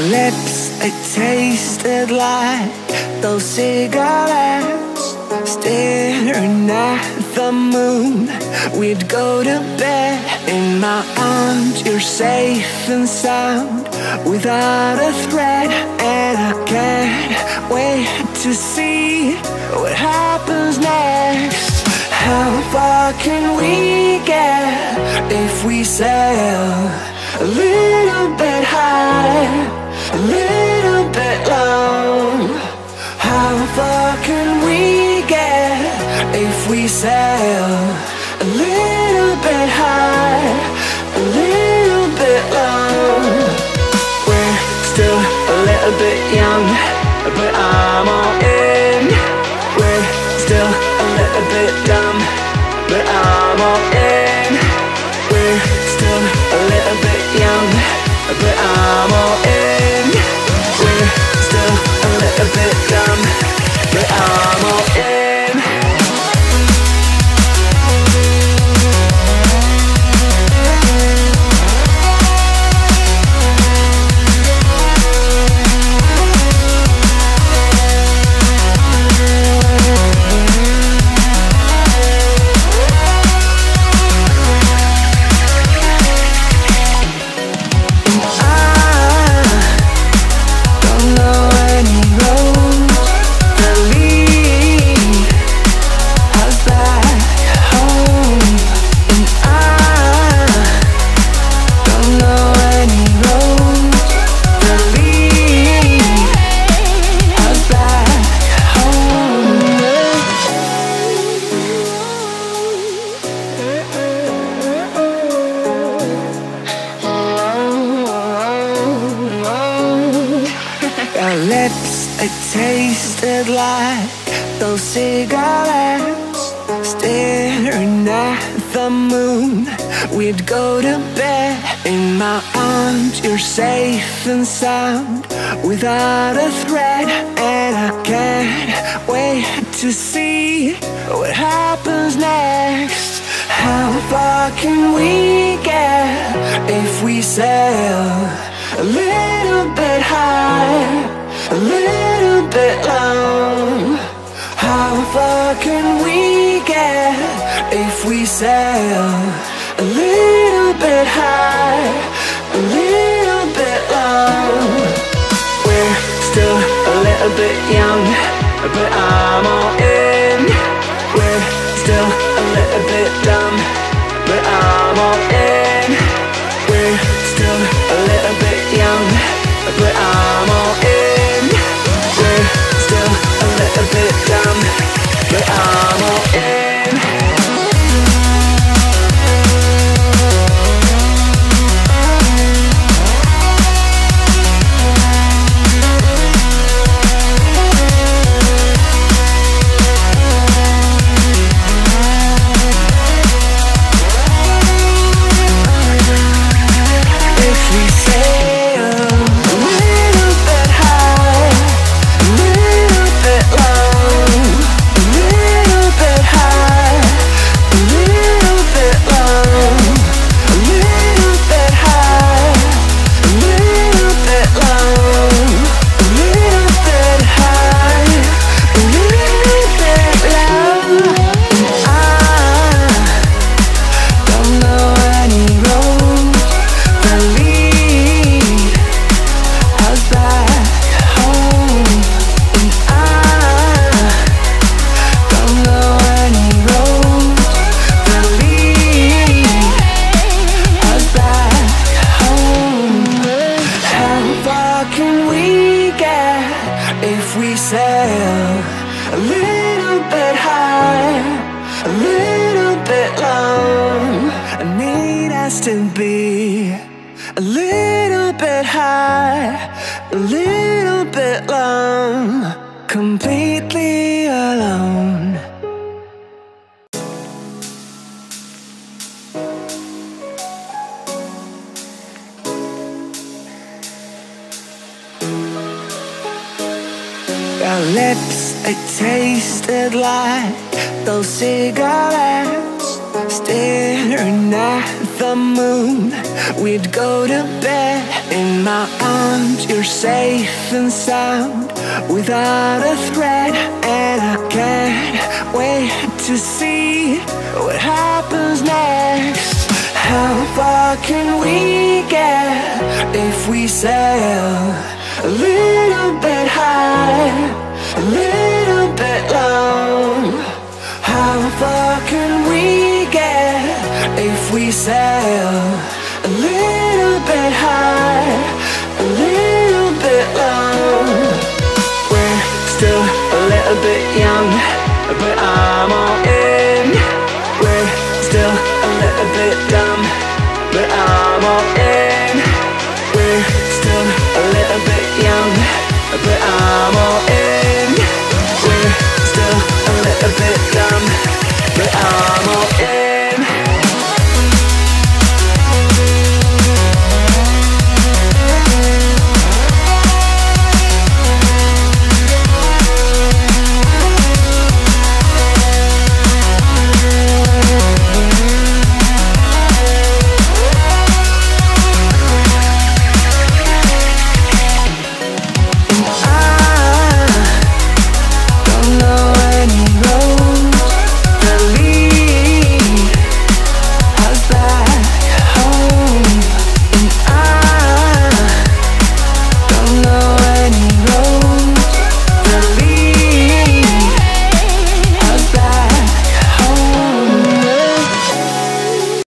Your lips, they tasted like those cigarettes. Staring at the moon, we'd go to bed. In my arms, you're safe and sound, without a threat. And I can't wait to see what happens next. How far can we get if we sail a little bit high, a little bit low? How far can we get if we sail a little bit high, a little bit low? We're still a little bit young, but I'm all in. We're still a little bit dumb, but I'm all in. We're still a little bit young, but I'm all in. We're still a little bit dumb, but I'm all in. It tasted like those cigarettes. Staring at the moon, we'd go to bed. In my arms, you're safe and sound, without a threat. And I can't wait to see what happens next. How far can we get if we sail a little bit high, a little bit low? How far can we get if we sail a little bit high, a little bit low? We're still a little bit young, but I'm all in. We're still a little bit dumb, but I'm all in. We're still a little bit young, but I'm all in. A bit dumb, but I'm all in. To be a little bit high, a little bit low, completely alone. Your lips, they tasted like those cigarettes. Staring at the the moon, we'd go to bed. In my arms, you're safe and sound, without a threat. And I can't wait to see what happens next. How far can we get if we sail a little bit high, a little bit low? How far can we get if we sail a little bit high, a little bit low? We're still a little bit young, but I'm all in. We're still a little bit dumb, but I'm all in. We're still a little bit young, but I'm all in.